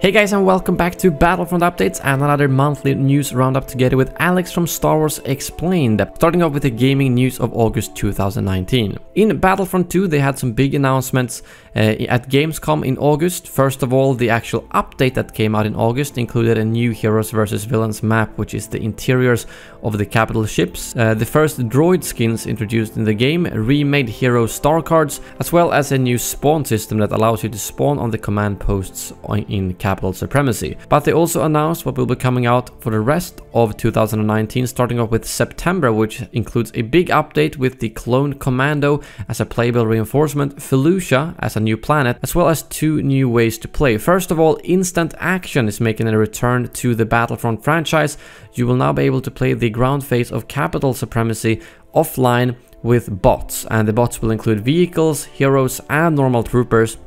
Hey guys, and welcome back to Battlefront Updates and another monthly news roundup together with Alex from Star Wars Explained, starting off with the gaming news of August 2019. In Battlefront 2 they had some big announcements at Gamescom in August. First of all, the actual update that came out in August included a new Heroes versus Villains map, which is the interiors of the capital ships, the first droid skins introduced in the game, remade hero star cards, as well as a new spawn system that allows you to spawn on the command posts in Capital Supremacy. But they also announced what will be coming out for the rest of 2019, starting off with September, which includes a big update with the Clone Commando as a playable reinforcement, Felucia as a new planet, as well as two new ways to play. First of all, Instant Action is making a return to the Battlefront franchise. You will now be able to play the ground phase of Capital Supremacy offline with bots, and the bots will include vehicles, heroes, and normal troopers.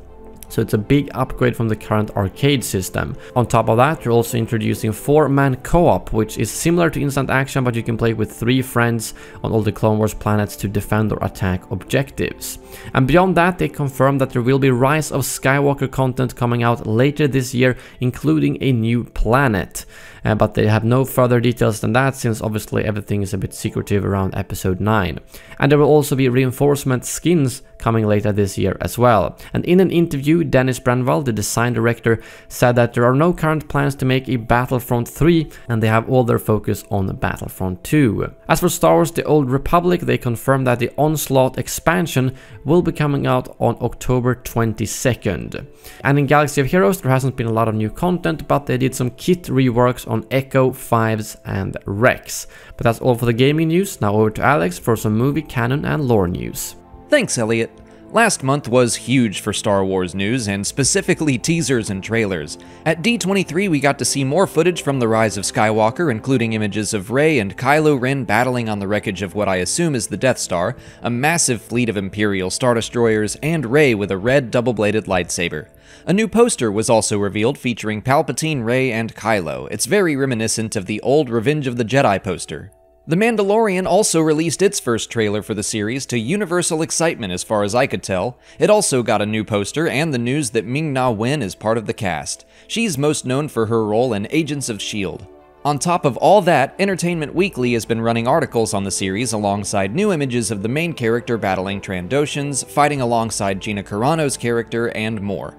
So it's a big upgrade from the current arcade system. On top of that, you're also introducing 4-man co-op, which is similar to Instant Action, but you can play with 3 friends on all the Clone Wars planets to defend or attack objectives. And beyond that, they confirmed that there will be Rise of Skywalker content coming out later this year, including a new planet. But they have no further details than that, since obviously everything is a bit secretive around episode 9. And there will also be reinforcement skins coming later this year as well. And in an interview, Dennis Brandwell, the design director, said that there are no current plans to make a Battlefront 3, and they have all their focus on Battlefront 2. As for Star Wars The Old Republic, they confirmed that the Onslaught expansion will be coming out on October 22nd. And in Galaxy of Heroes, there hasn't been a lot of new content, but they did some kit reworks on Echo, Fives, and Rex. But that's all for the gaming news. Now over to Alex for some movie canon and lore news. Thanks, Elliot. Last month was huge for Star Wars news, and specifically teasers and trailers. At D23 we got to see more footage from The Rise of Skywalker, including images of Rey and Kylo Ren battling on the wreckage of what I assume is the Death Star, a massive fleet of Imperial Star Destroyers, and Rey with a red double-bladed lightsaber. A new poster was also revealed featuring Palpatine, Rey, and Kylo. It's very reminiscent of the old Revenge of the Jedi poster. The Mandalorian also released its first trailer for the series to universal excitement as far as I could tell. It also got a new poster and the news that Ming-Na Wen is part of the cast. She's most known for her role in Agents of S.H.I.E.L.D. On top of all that, Entertainment Weekly has been running articles on the series alongside new images of the main character battling Trandoshans, fighting alongside Gina Carano's character, and more.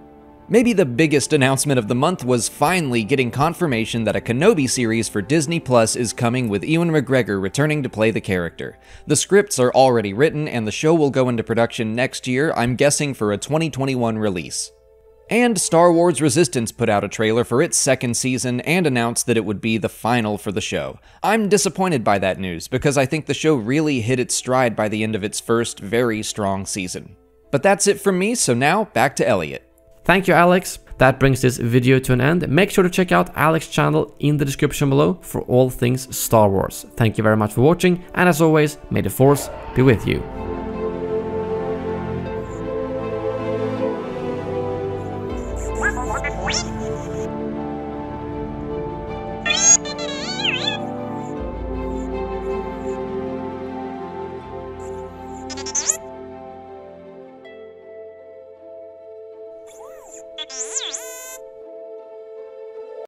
Maybe the biggest announcement of the month was finally getting confirmation that a Kenobi series for Disney Plus is coming, with Ewan McGregor returning to play the character. The scripts are already written and the show will go into production next year, I'm guessing for a 2021 release. And Star Wars Resistance put out a trailer for its second season and announced that it would be the final for the show. I'm disappointed by that news because I think the show really hit its stride by the end of its first very strong season. But that's it from me, so now back to Elliot. Thank you, Alex. That brings this video to an end. Make sure to check out Alex's channel in the description below for all things Star Wars. Thank you very much for watching, and as always, may the Force be with you.